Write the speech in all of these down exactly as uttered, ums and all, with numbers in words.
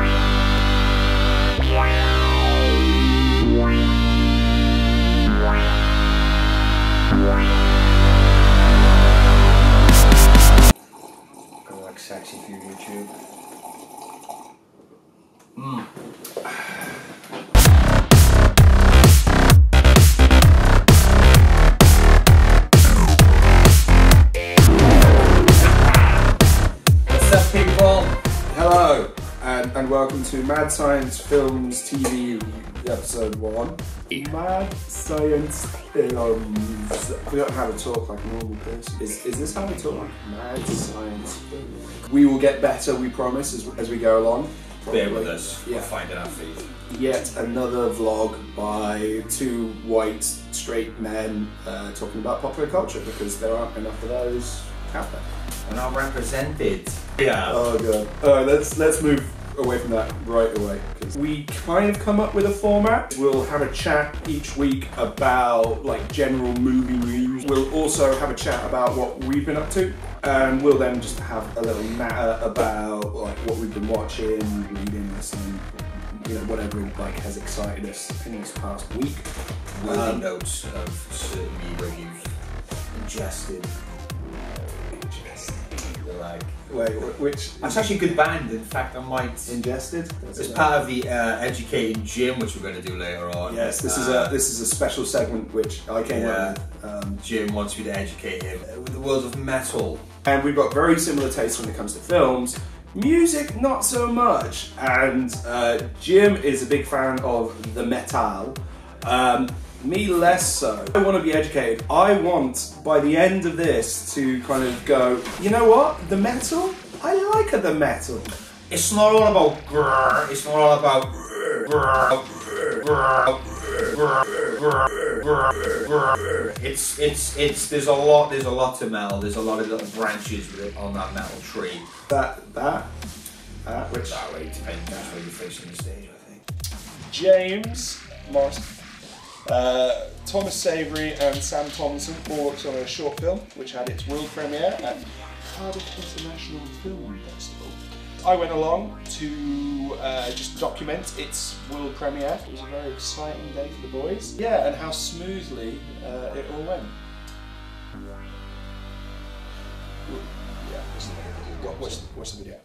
Go like sexy through YouTube. Mmm. What's up, people? Hello, and, and welcome to Mad Science Films T V Episode one. Mad Science Films. I forgot how to talk like a normal person. Is, is this how we talk? Mad Science Films. We will get better, we promise, as, as we go along. Probably. Bear with us, yeah. We'll find it out for you. Yet another vlog by two white, straight men uh, talking about popular culture, because there aren't enough of those out there. We're not represented. Yeah. Oh god. Alright, let's, let's move away from that right away. We kind of come up with a format. We'll have a chat each week about like general movie news. We'll also have a chat about what we've been up to, and we'll then just have a little natter about like what we've been watching, reading, listening, you know, whatever like has excited us in this past week. With um, notes of certain media you've ingested. Like, wait, which? That's actually a good band. In fact, I might ingested. It's part of the uh, educating gym, which we're going to do later on. Yes, this uh, is a this is a special segment which I came yeah, up with. Um, Jim wants me to educate him uh, with the world of metal, and we've got very similar tastes when it comes to films, music, not so much. And uh, Jim is a big fan of the metal. Um, Me less so. I want to be educated. I want, by the end of this, to kind of go, you know what? The metal? I like the metal. It's not all about grrr. It's not all about grrr, grrr, grrr, grrr, grrr, grrr, grrr. It's, it's, it's, there's a lot, there's a lot to metal. There's a lot of little branches on that metal tree. That, that, that, which... That way, depends on where you're facing the stage, I think. James Morris. Uh, Thomas Savory and Sam Thompson all worked on a short film which had its world premiere at Cardiff International Film Festival. I went along to uh, just document its world premiere. It was a very exciting day for the boys. Yeah, and how smoothly uh, it all went. Yeah, watch the, watch the video.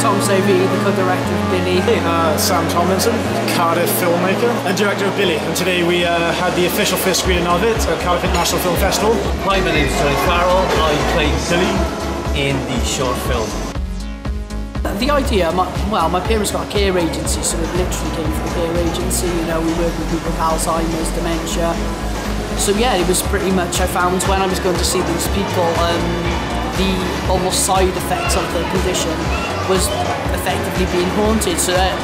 Tom Savory, the co-director of Billy. Uh, Sam Tomlinson, Cardiff filmmaker and director of Billy. And today we uh, had the official first screening of it at Cardiff International Film Festival. Hi, my name is Tony Farrell. I played Billy in the short film. The idea, my, well, my parents got a care agency, so it literally came from a care agency. You know, we work with people with Alzheimer's, dementia. So yeah, it was pretty much, I found when I was going to see these people, um, the almost side effects of their condition was effectively being haunted, so that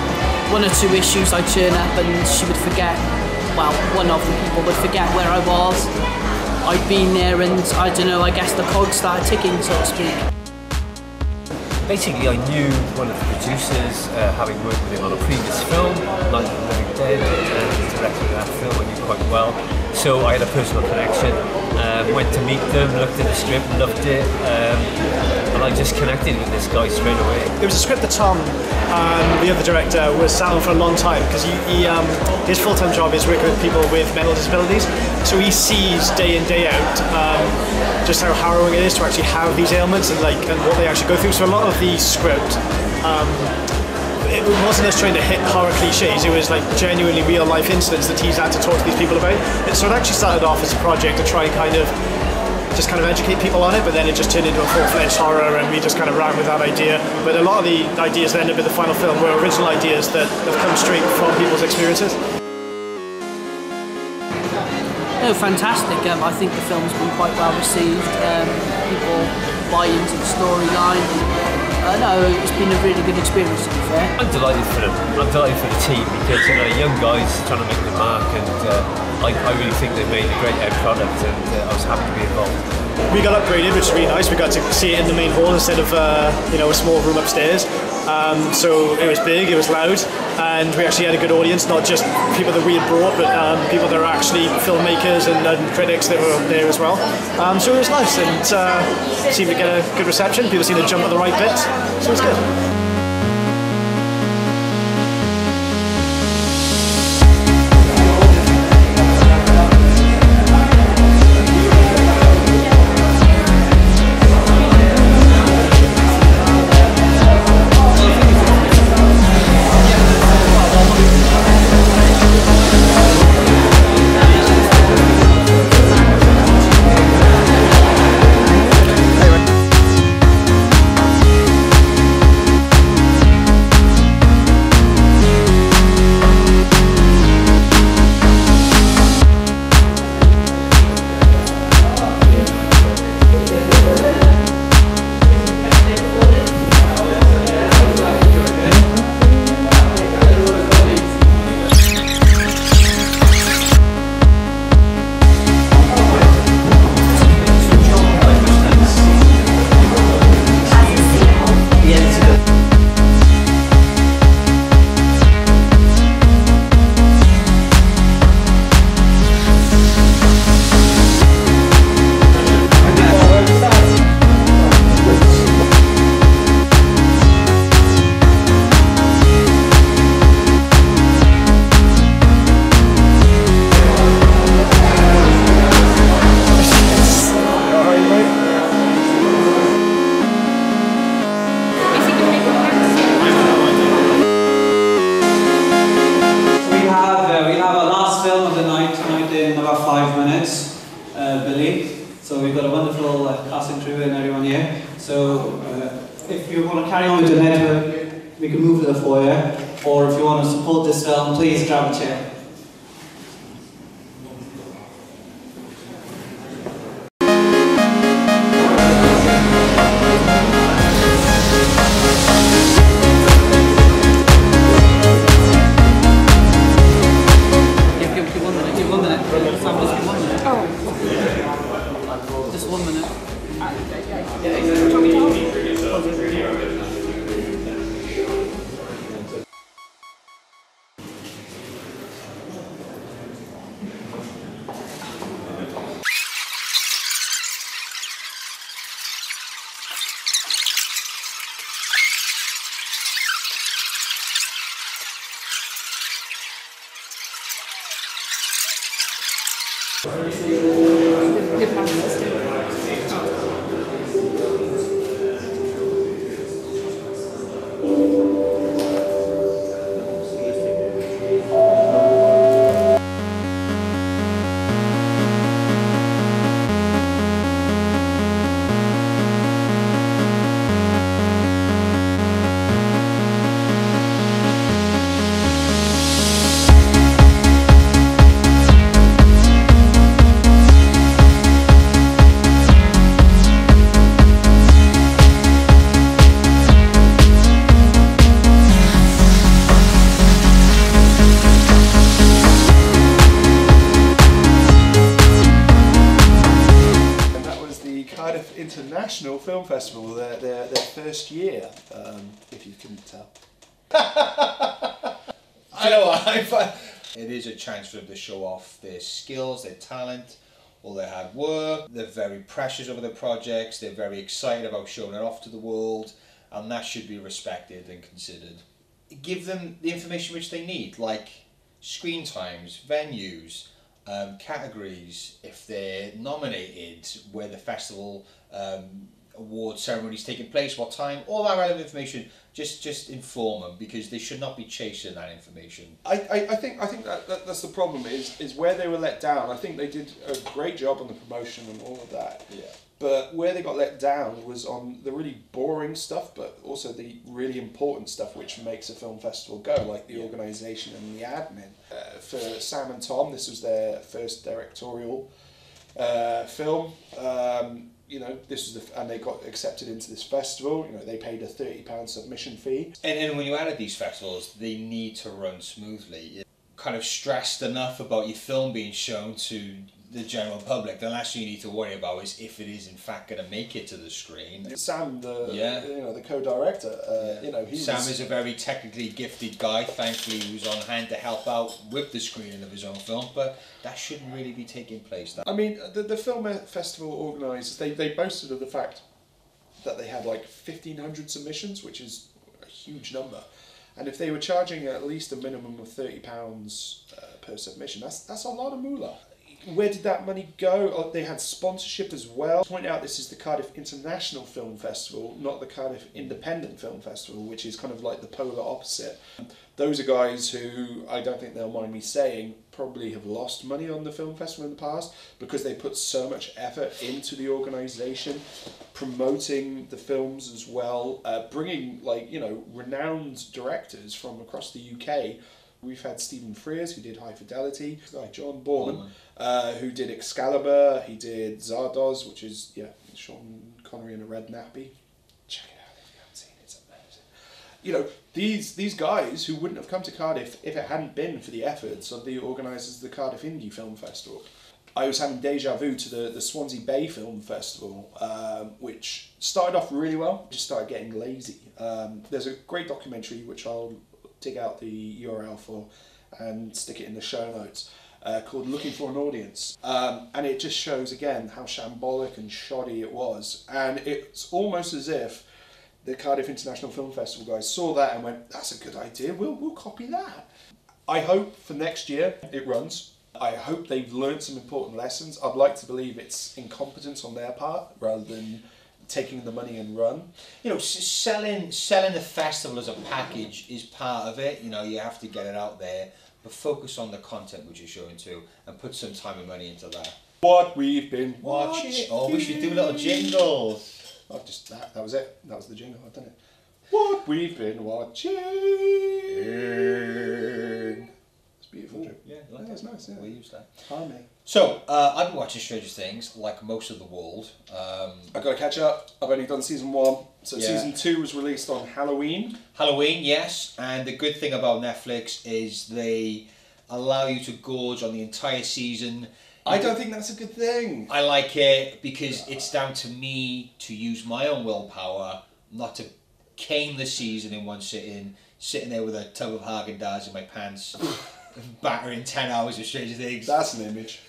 one or two issues I'd turn up and she would forget, well, one of the people would forget where I was. I'd been there and, I don't know, I guess the cogs started ticking, so to speak. Basically, I knew one of the producers, uh, having worked with him on a previous film, Night of the Living Dead, and the director of that film I knew quite well. So I had a personal connection, um, went to meet them, looked at the script, loved it, um, and I just connected with this guy straight away. It was a script that Tom, um, the other director, was sat on for a long time, because he, he, um, his full-time job is working with people with mental disabilities, so he sees day in, day out um, just how harrowing it is to actually have these ailments and like and what they actually go through. So a lot of the script, um, it wasn't us trying to hit horror cliches, it was like genuinely real-life incidents that he's had to talk to these people about. And so it actually started off as a project to try and kind of just kind of educate people on it, but then it just turned into a full-fledged horror, and we just kind of ran with that idea. But a lot of the ideas that ended up in the final film were original ideas that have come straight from people's experiences. Oh, fantastic. Um, I think the film's been quite well received. Um, people buy into the storyline. I know it's been a really good experience, to be fair. I'm delighted for them. I'm delighted for the team, because, you know, young guys trying to make their mark, and uh, I, I really think they've made a great end product, and uh, I was happy to be involved. We got upgraded, which was really nice. We got to see it in the main hall instead of uh, you know, a small room upstairs. Um, so it was big, it was loud, and we actually had a good audience, not just people that we had brought, but um, people that are actually filmmakers and, and critics that were there as well. Um, so it was nice, and uh, seemed to get a good reception. People seemed to jump at the right bit, so it was good. Cardiff International Film Festival, their, their, their first year, um, if you couldn't tell. I know what I find. It is a chance for them to show off their skills, their talent, all their hard work. They're very precious over their projects, they're very excited about showing it off to the world, and that should be respected and considered. Give them the information which they need, like screen times, venues, Um, categories, if they're nominated, where the festival um, award ceremony is taking place, what time, all that relevant information. Just, just inform them, because they should not be chasing that information. I, I, I think, I think that, that that's the problem. Is is where they were let down. I think they did a great job on the promotion and all of that. Yeah. But where they got let down was on the really boring stuff, but also the really important stuff which makes a film festival go, like the yeah. organisation and the admin. Uh, for Sam and Tom, this was their first directorial uh, film. Um, you know, this was the, and they got accepted into this festival. You know, they paid a thirty pound submission fee. And, and when you add these festivals, they need to run smoothly. You're kind of stressed enough about your film being shown to the general public, the last thing you need to worry about is if it is in fact going to make it to the screen. Sam, the yeah. you know the co-director, uh, yeah. you know he Sam was... is a very technically gifted guy. Thankfully, he was on hand to help out with the screening of his own film, but that shouldn't really be taking place. That I mean, the the film festival organisers, they they boasted of the fact that they had like fifteen hundred submissions, which is a huge number. And if they were charging at least a minimum of thirty pounds uh, per submission, that's that's a lot of moolah. Where did that money go? Oh, they had sponsorship as well. Point out this is the Cardiff International Film Festival, not the Cardiff Independent Film Festival, which is kind of like the polar opposite. Those are guys who, I don't think they'll mind me saying, probably have lost money on the film festival in the past because they put so much effort into the organisation, promoting the films as well, uh, bringing like, you know, renowned directors from across the U K. We've had Stephen Frears, who did High Fidelity, like John Borman, uh, who did Excalibur, he did Zardoz, which is, yeah, Sean Connery in a red nappy. Check it out if you haven't seen it, it's amazing. You know, these these guys who wouldn't have come to Cardiff if it hadn't been for the efforts of the organisers of the Cardiff Indie Film Festival. I was having deja vu to the, the Swansea Bay Film Festival, um, which started off really well, just started getting lazy. Um, there's a great documentary, which I'll dig out the U R L for and stick it in the show notes, uh, called Looking for an Audience. Um, and it just shows again how shambolic and shoddy it was. And it's almost as if the Cardiff International Film Festival guys saw that and went, that's a good idea, we'll, we'll copy that. I hope for next year it runs. I hope they've learned some important lessons. I'd like to believe it's incompetence on their part rather than taking the money and run. You know, selling selling the festival as a package is part of it. You know, you have to get it out there, but focus on the content which you're showing too, and put some time and money into that. What we've been watching. Watch. Oh, we should do little jingles. Oh, just that. That was it. That was the jingle. I've done it. What we've been watching. It's beautiful. Ooh, yeah, like yeah, that's nice. Yeah. We use that. Harmony. So, uh, I've been watching Stranger Things, like most of the world. Um, I've got to catch up. I've only done season one. So yeah. Season two was released on Halloween. Halloween, yes. And the good thing about Netflix is they allow you to gorge on the entire season. I don't think that's a good thing. I like it because yeah. it's down to me to use my own willpower, not to cane the season in one sitting, sitting there with a tub of Haagen-Dazs in my pants, battering ten hours of Stranger Things. That's an image.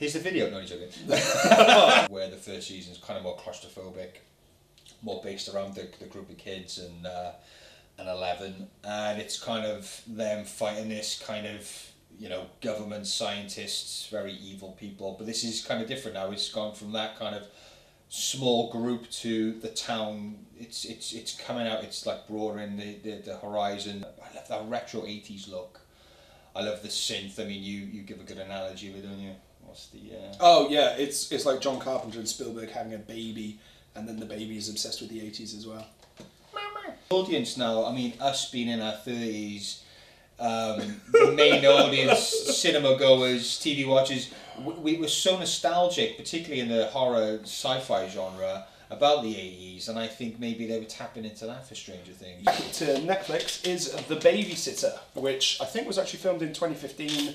Here's the video, no, he's joking. Where the first season is kind of more claustrophobic, more based around the, the group of kids and uh, and eleven, and it's kind of them fighting this kind of, you know, government scientists, very evil people. But this is kind of different now. It's gone from that kind of small group to the town. It's it's it's coming out. It's like broadening the the, the horizon. I love that retro eighties look. I love the synth. I mean, you you give a good analogy with it, don't you? What's the? Uh... Oh yeah, it's it's like John Carpenter and Spielberg having a baby, and then the baby is obsessed with the eighties as well. Mama. Audience now. I mean, us being in our thirties, um, the main audience, cinema goers, T V watchers, we, we were so nostalgic, particularly in the horror sci-fi genre, about the eighties, and I think maybe they were tapping into that for Stranger Things. Back to Netflix is The Babysitter, which I think was actually filmed in twenty fifteen,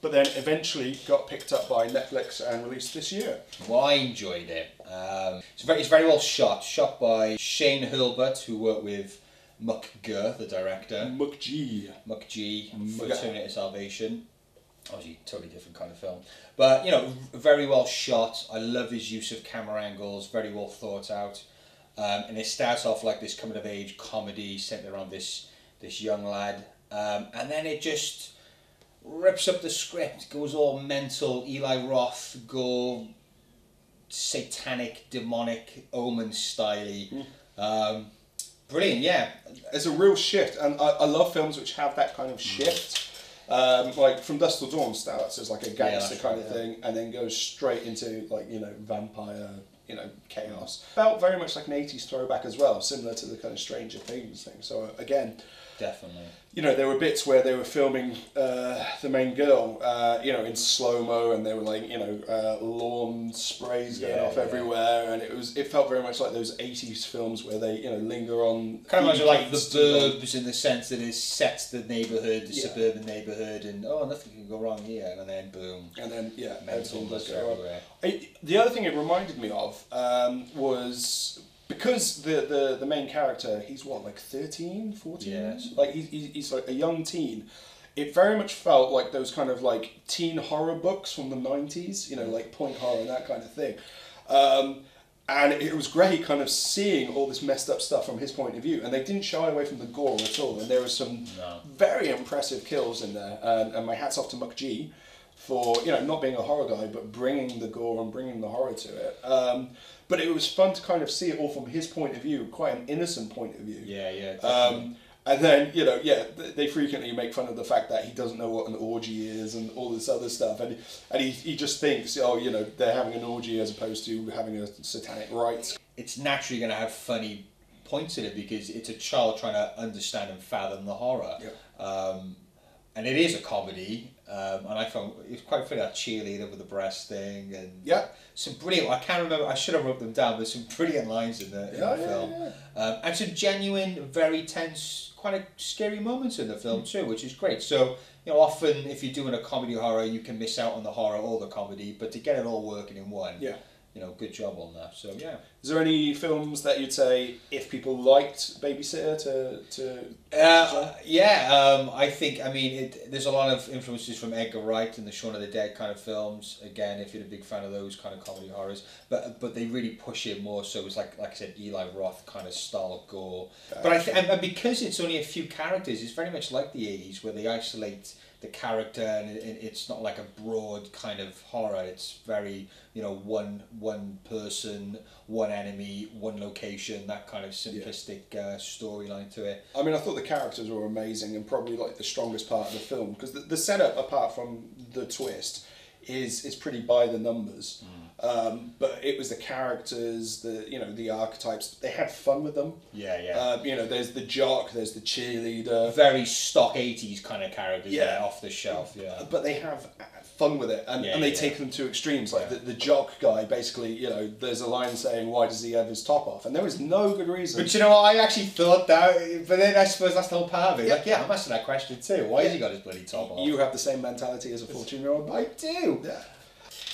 but then eventually got picked up by Netflix and released this year. Well, I enjoyed it. Um, it's, very, it's very well shot, shot by Shane Hilbert, who worked with McG, the director. McG. McG, for Terminator Salvation. Obviously, totally different kind of film. But, you know, very well shot. I love his use of camera angles, very well thought out. Um, and it starts off like this coming-of-age comedy centered around this this young lad. Um, and then it just rips up the script, goes all mental, Eli Roth, go satanic, demonic, Omen-style-y. Um, brilliant, yeah. It's a real shift. And I, I love films which have that kind of shift. Um, like From Dusk till Dawn starts as like a gangster yeah, kind of yeah. thing, and then goes straight into like, you know, vampire, you know, chaos. Felt very much like an eighties throwback as well, similar to the kind of Stranger Things thing. So again, Definitely. You know, there were bits where they were filming uh, the main girl, uh, you know, in slow-mo, and they were like, you know, uh, lawn sprays going yeah, off yeah. everywhere, and it was it felt very much like those eighties films where they, you know, linger on. Kind of like The Burbs, in the sense that it sets the neighbourhood, the yeah. suburban neighbourhood, and oh, nothing can go wrong here, and then boom. And then, yeah. Mental goes everywhere. It, the other thing it reminded me of um, was... Because the, the, the main character, he's what, like thirteen, fourteen? Yes. Like, he's, he's like a young teen. It very much felt like those kind of like teen horror books from the nineties, you know, like Point Horror and that kind of thing. Um, and it was great kind of seeing all this messed up stuff from his point of view. And they didn't shy away from the gore at all. And there were some no. very impressive kills in there. Um, and my hat's off to McG for, you know, not being a horror guy, but bringing the gore and bringing the horror to it. Um, But it was fun to kind of see it all from his point of view, quite an innocent point of view. Yeah, yeah. Um, and then, you know, yeah, they frequently make fun of the fact that he doesn't know what an orgy is and all this other stuff. And and he, he just thinks, oh, you know, they're having an orgy as opposed to having a satanic rite. It's naturally going to have funny points in it because it's a child trying to understand and fathom the horror. Yeah. Um, and it is a comedy. Um, and I found it was quite funny, that cheerleader with the breast thing, and yeah, some brilliant. I can't remember. I should have wrote them down. There's some brilliant lines in the, in yeah, the yeah, film, yeah. Um, and some genuine, very tense, quite a scary moments in the film too, which is great. So you know, often if you're doing a comedy horror, you can miss out on the horror or the comedy, but to get it all working in one, yeah, you know, good job on that. So yeah. Is there any films that you'd say if people liked Babysitter to to? Uh, yeah, um, I think I mean it, there's a lot of influences from Edgar Wright and the Shaun of the Dead kind of films. Again, if you're a big fan of those kind of comedy horrors, but but they really push it more. So it's like like I said, Eli Roth kind of style gore. That's but I th and, and because it's only a few characters, it's very much like the eighties where they isolate the character, and it, it's not like a broad kind of horror. It's very you know one one person, one. enemy, one location, that kind of simplistic yeah. uh, storyline to it. I mean, I thought the characters were amazing and probably like the strongest part of the film, because the, the setup, apart from the twist, is is pretty by the numbers. Mm. Um, but it was the characters, the you know the archetypes. They had fun with them. Yeah, yeah. Um, you know, there's the jock, there's the cheerleader. Very stock eighties kind of characters. Yeah, there, off the shelf. Yeah. But they have fun with it, and, yeah, and they yeah, take yeah. them to extremes. Like yeah. the, the jock guy, basically, you know, there's a line saying, "Why does he have his top off?" And there was no good reason. But you know what? I actually thought that, but then I suppose that's the whole part of it. Yeah. Like, yeah, I'm asking that question too. Why yeah. has he got his bloody top off? You have the same mentality as a fourteen-year-old. I do. Yeah.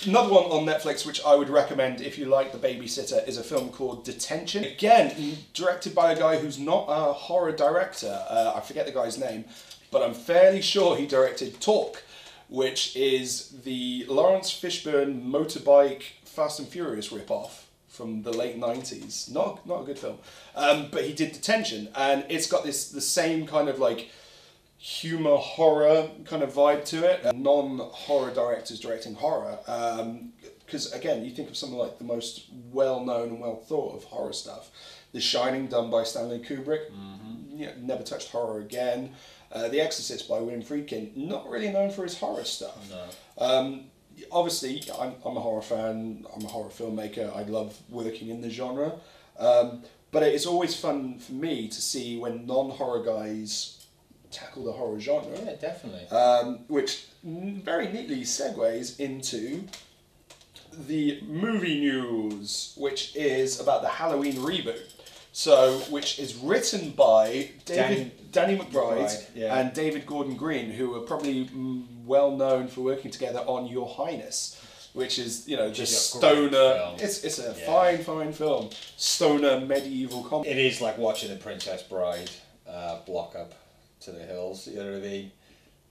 Another one on Netflix, which I would recommend if you like The Babysitter, is a film called Detention. Again, directed by a guy who's not a horror director. Uh, I forget the guy's name, but I'm fairly sure he directed Talk, which is the Lawrence Fishburne motorbike Fast and Furious ripoff from the late nineties. Not, not a good film. Um, but he did Detention, and it's got this the same kind of like humor, horror kind of vibe to it. Non-horror directors directing horror. Because um, again, you think of something like the most well-known and well-thought of horror stuff. The Shining, done by Stanley Kubrick. Mm-hmm. Yeah, never touched horror again. Uh, The Exorcist by William Friedkin, not really known for his horror stuff. No. Um, obviously, I'm, I'm a horror fan, I'm a horror filmmaker, I love working in the genre, um, but it's always fun for me to see when non-horror guys tackle the horror genre. Yeah, definitely. Um, which very neatly segues into the movie news, which is about the Halloween reboot. So, which is written by David, Danny, Danny McBride, McBride yeah. and David Gordon Green, who are probably well known for working together on Your Highness, which is, you know, just stoner. It's, it's a yeah. fine, fine film. Stoner medieval comedy. It is like watching the Princess Bride uh, block up to the hills, you know what I mean?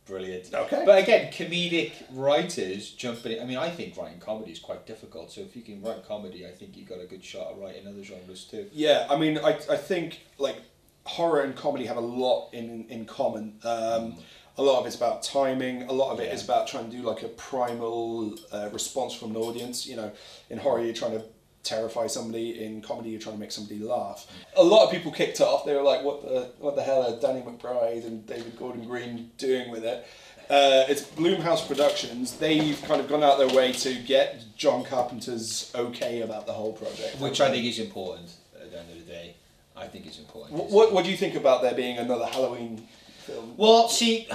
Brilliant. Okay. But again, comedic writers jumping. I mean, I think writing comedy is quite difficult. So if you can write comedy, I think you've got a good shot at writing other genres too. Yeah, I mean, I I think like horror and comedy have a lot in in common. Um, mm. A lot of it's about timing. A lot of it yeah. is about trying to do like a primal uh, response from an audience. You know, in horror you're trying to terrify somebody, in comedy you're trying to make somebody laugh. A lot of people kicked off, they were like, what the, what the hell are Danny McBride and David Gordon Green doing with it? Uh, it's Blumhouse Productions. They've kind of gone out their way to get John Carpenter's okay about the whole project. Which I think is important at the end of the day. I think it's important. What, what, what do you think about there being another Halloween film? Well, see,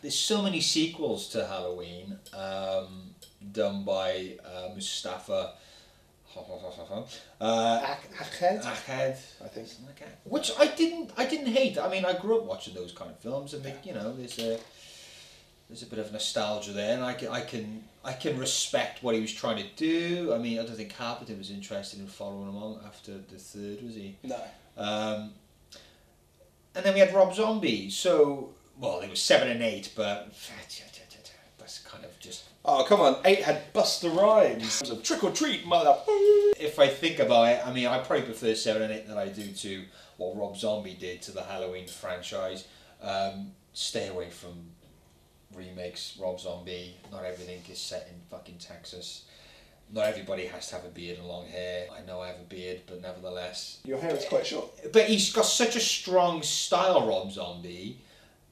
there's so many sequels to Halloween um, done by uh, Mustafa... Uh, Akhed, Akhed, I think, which I didn't, I didn't hate. I mean, I grew up watching those kind of films, and yeah. you know, there's a, there's a bit of nostalgia there, and I can, I can, I can respect what he was trying to do. I mean, I don't think Carpenter was interested in following him on after the third, was he? No. Um, and then we had Rob Zombie. So, well, there was seven and eight, but that's kind of just. Oh, come on, eight had Buster Rhymes. It was a trick or treat, mother. If I think about it, I mean, I probably prefer seven and eight than I do to what Rob Zombie did to the Halloween franchise. Um, stay away from remakes, Rob Zombie. Not everything is set in fucking Texas. Not everybody has to have a beard and long hair. I know I have a beard, but nevertheless. Your hair is quite short. But he's got such a strong style, Rob Zombie.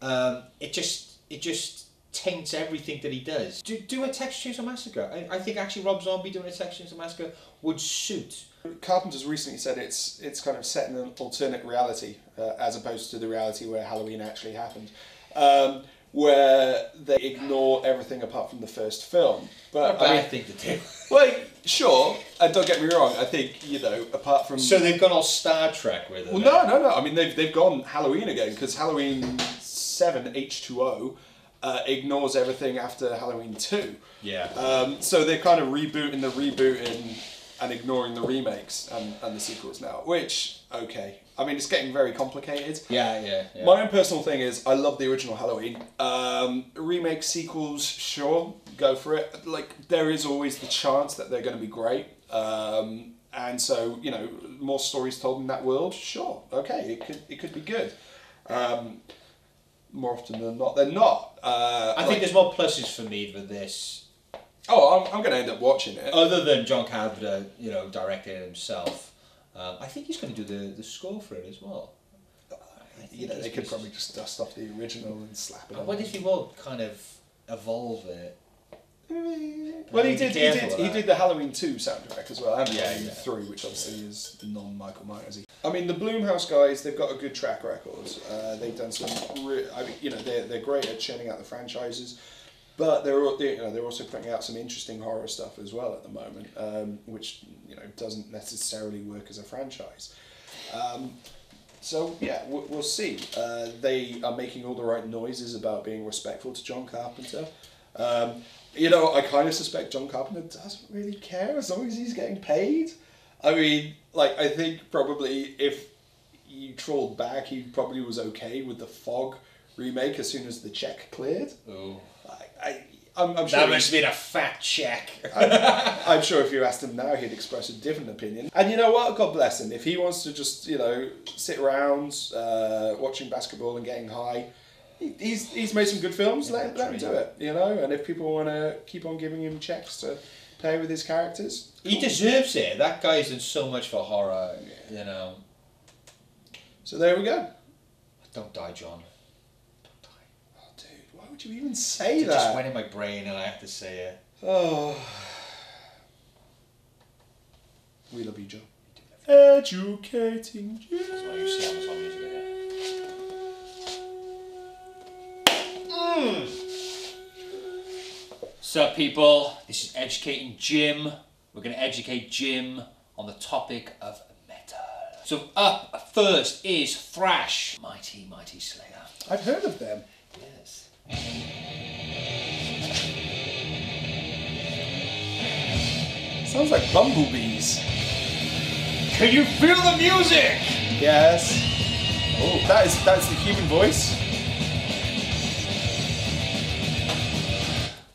Um, it just, it just... taints everything that he does. Do, do a Texas Chainsaw Massacre. I, I think actually Rob Zombie doing a Texas Chainsaw Massacre would suit. Carpenter's recently said it's it's kind of set in an alternate reality uh, as opposed to the reality where Halloween actually happened, um, where they ignore everything apart from the first film. But Not I mean, think they do. Well, sure, and don't get me wrong. I think you know apart from so they've gone all Star Trek with it. Well, no, no, no. I mean they've they've gone Halloween again because Halloween seven H two O. Uh, ignores everything after Halloween two. Yeah. Um, so they're kind of rebooting the rebooting and ignoring the remakes and, and the sequels now, which, okay. I mean, it's getting very complicated. Yeah, yeah, yeah. My own personal thing is I love the original Halloween. Um, remake sequels, sure, go for it. Like, there is always the chance that they're going to be great. Um, and so, you know, more stories told in that world, sure, okay, it could, it could be good. Um, More often than not, they're not. Uh, I like, think there's more pluses for me with this. Oh, I'm, I'm going to end up watching it. Other than John Carpenter, you know, directing it himself, um, I think he's going to do the the score for it as well. You know, they could probably just dust off the original and slap it. I wonder if he will kind of evolve it. Well, he did. He did. He did the Halloween two soundtrack as well, and yeah, Halloween yeah. three, which obviously is non-Michael Myersy. I mean, the Blumhouse guys—they've got a good track record. Uh, they've done some. Re I mean, you know, they're they're great at churning out the franchises, but they're they, you know they're also putting out some interesting horror stuff as well at the moment, um, which you know doesn't necessarily work as a franchise. Um, So, yeah, we'll see. Uh, they are making all the right noises about being respectful to John Carpenter. Um, you know, I kind of suspect John Carpenter doesn't really care as long as he's getting paid. I mean, like, I think probably if you trolled back, he probably was okay with the Fog remake as soon as the check cleared. Oh. I, I, I'm, I'm sure that must have been a fat check. I'm, I'm sure if you asked him now, he'd express a different opinion. And you know what? God bless him. If he wants to just, you know, sit around uh, watching basketball and getting high, he, he's he's made some good films. Yeah, let, let him do it. You know. And if people want to keep on giving him checks to play with his characters, cool. He deserves it. That guy's done so much for horror. Yeah. You know. So there we go. Don't die, John. Would you even say it that? It just went in my brain and I have to say it. Oh. We love you, Joe. We love you. Educating you. That's why you see Amazon music again. Mm. What's up, people? This is Educating Jim. We're going to educate Jim on the topic of metal. So up first is Thrash. Mighty, mighty Slayer. I've heard of them. Yes. Sounds like bumblebees. Can you feel the music? Yes. Oh, that is that's the human voice.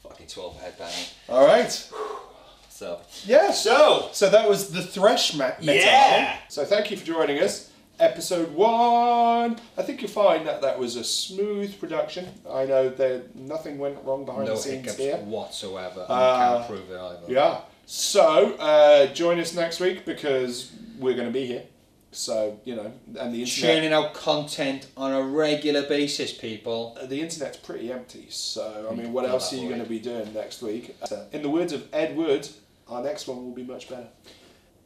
Fucking twelve headbanging. All right. So. Yeah. So. So that was the Thrash Metal. Yeah. So thank you for joining us. Episode one. I think you'll find that that was a smooth production. I know there nothing went wrong behind no the scenes here whatsoever. Uh, I can't prove it either. Yeah. So uh, join us next week because we're going to be here. So you know, and the internet churning out content on a regular basis, people. The internet's pretty empty. So I mean, what else are you going to be doing next week? In the words of Ed Wood, our next one will be much better.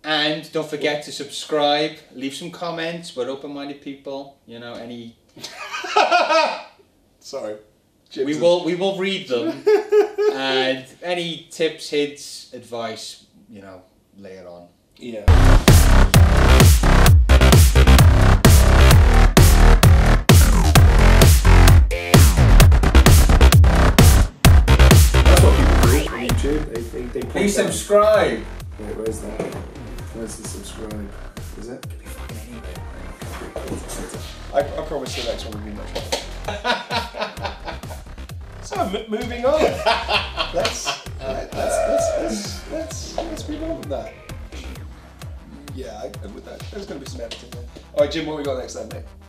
And don't forget to subscribe, leave some comments. We're open-minded people, you know, any... Sorry. Gyms we will we will read them. And any tips, hints, advice, you know, later on. Yeah. That's what people do on YouTube. They, they, they Please them. subscribe. Wait, where's that? Where's the subscribe? Is it? It could be fucking anywhere. I, I promise the next one will be much better. So moving on. Let's, right, let's, let's, let's, let's, let's move on with that. Yeah, I, with that, there's going to be some editing there. All right, Jim, what we got next then, mate?